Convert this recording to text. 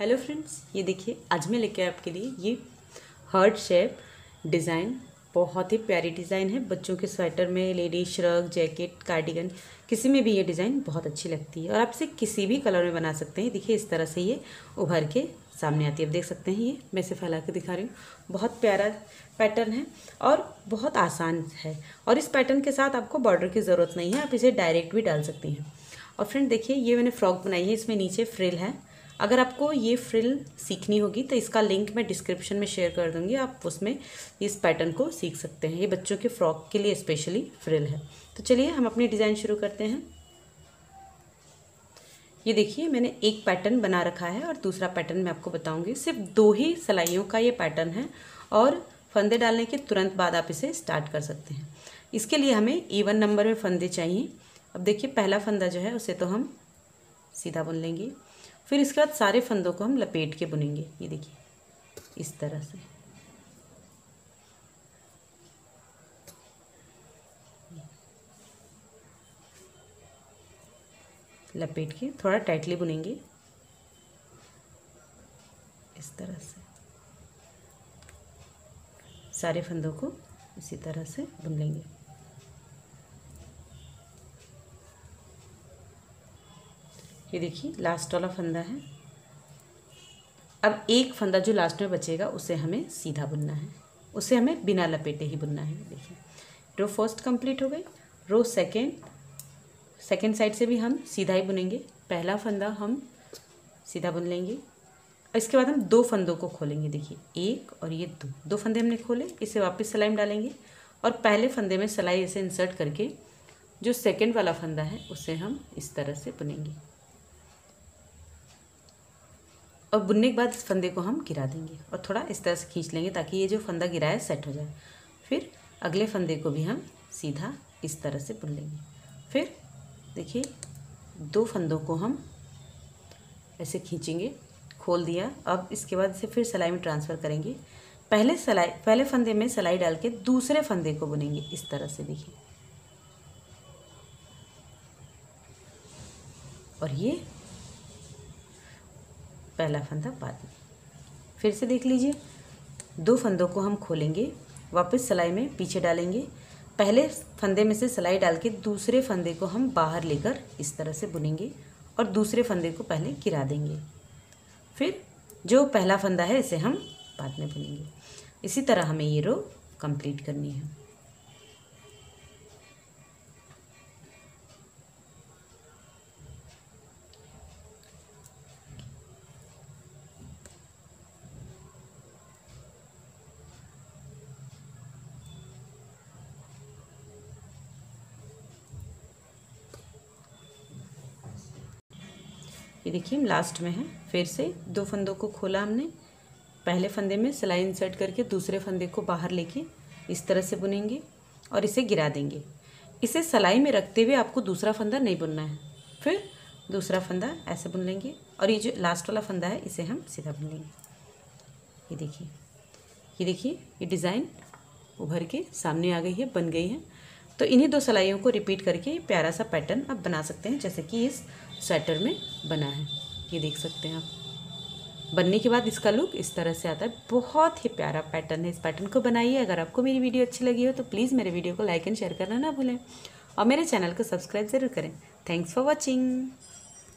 Hello friends, ये देखिए आज मैं लेके आया आपके लिए ये हार्ट शेप डिज़ाइन। बहुत ही प्यारी डिज़ाइन है। बच्चों के स्वेटर में, लेडी श्रग, जैकेट, कार्डिगन किसी में भी ये डिज़ाइन बहुत अच्छी लगती है और आप इसे किसी भी कलर में बना सकते हैं। देखिए इस तरह से ये उभर के सामने आती है। आप देख सकते हैं, ये मैं इसे फैला के दिखा रही हूँ। बहुत प्यारा पैटर्न है और बहुत आसान है और इस पैटर्न के साथ आपको बॉर्डर की ज़रूरत नहीं है। आप इसे डायरेक्ट भी डाल सकती हैं। और फ्रेंड देखिए, ये मैंने फ्रॉक बनाई है, इसमें नीचे फ्रिल है। अगर आपको ये फ्रिल सीखनी होगी तो इसका लिंक मैं डिस्क्रिप्शन में शेयर कर दूंगी, आप उसमें इस पैटर्न को सीख सकते हैं। ये बच्चों के फ्रॉक के लिए स्पेशली फ्रिल है। तो चलिए हम अपनी डिज़ाइन शुरू करते हैं। ये देखिए मैंने एक पैटर्न बना रखा है और दूसरा पैटर्न मैं आपको बताऊंगी। सिर्फ 2 ही सिलाइयों का ये पैटर्न है और फंदे डालने के तुरंत बाद आप इसे स्टार्ट कर सकते हैं। इसके लिए हमें इवन नंबर में फंदे चाहिए। अब देखिए पहला फंदा जो है उसे तो हम सीधा बुन लेंगे, फिर इसके बाद सारे फंदों को हम लपेट के बुनेंगे। ये देखिए इस तरह से, लपेट के थोड़ा टाइटली बुनेंगे इस तरह से। सारे फंदों को इसी तरह से बुन लेंगे। ये देखिए लास्ट वाला फंदा है। अब एक फंदा जो लास्ट में बचेगा उसे हमें सीधा बुनना है, उसे हमें बिना लपेटे ही बुनना है। देखिए रो फर्स्ट कंप्लीट हो गई। रो सेकेंड साइड से भी हम सीधा ही बुनेंगे। पहला फंदा हम सीधा बुन लेंगे और इसके बाद हम 2 फंदों को खोलेंगे। देखिए एक और ये 2 फंदे हमने खोले। इसे वापस सिलाई में डालेंगे और पहले फंदे में सिलाई इसे इंसर्ट करके जो सेकेंड वाला फंदा है उसे हम इस तरह से बुनेंगे और बुनने के बाद इस फंदे को हम गिरा देंगे और थोड़ा इस तरह से खींच लेंगे ताकि ये जो फंदा गिरा है सेट हो जाए। फिर अगले फंदे को भी हम सीधा इस तरह से बुन लेंगे। फिर देखिए 2 फंदों को हम ऐसे खींचेंगे, खोल दिया। अब इसके बाद इसे फिर सिलाई में ट्रांसफ़र करेंगे। पहले फंदे में सिलाई डाल के दूसरे फंदे को बुनेंगे इस तरह से। देखिए और ये पहला फंदा बाद में। फिर से देख लीजिए 2 फंदों को हम खोलेंगे, वापस सिलाई में पीछे डालेंगे। पहले फंदे में से सिलाई डाल के दूसरे फंदे को हम बाहर लेकर इस तरह से बुनेंगे और दूसरे फंदे को पहले गिरा देंगे। फिर जो पहला फंदा है इसे हम बाद में बुनेंगे। इसी तरह हमें ये रो कंप्लीट करनी है। ये देखिए हम लास्ट में हैं। फिर से 2 फंदों को खोला हमने। पहले फंदे में सिलाई इंसर्ट करके दूसरे फंदे को बाहर लेके इस तरह से बुनेंगे और इसे गिरा देंगे। इसे सिलाई में रखते हुए आपको दूसरा फंदा नहीं बुनना है। फिर दूसरा फंदा ऐसे बुन लेंगे और ये जो लास्ट वाला फंदा है इसे हम सीधा बुन लेंगे। ये देखिए ये डिज़ाइन उभर के सामने आ गई है, बन गई है। तो इन्हीं 2 सिलाइयों को रिपीट करके प्यारा सा पैटर्न आप बना सकते हैं जैसे कि इस स्वेटर में बना है। ये देख सकते हैं आप। बनने के बाद इसका लुक इस तरह से आता है। बहुत ही प्यारा पैटर्न है। इस पैटर्न को बनाइए। अगर आपको मेरी वीडियो अच्छी लगी हो तो प्लीज़ मेरे वीडियो को लाइक एंड शेयर करना ना भूलें और मेरे चैनल को सब्सक्राइब ज़रूर करें। Thanks for watching.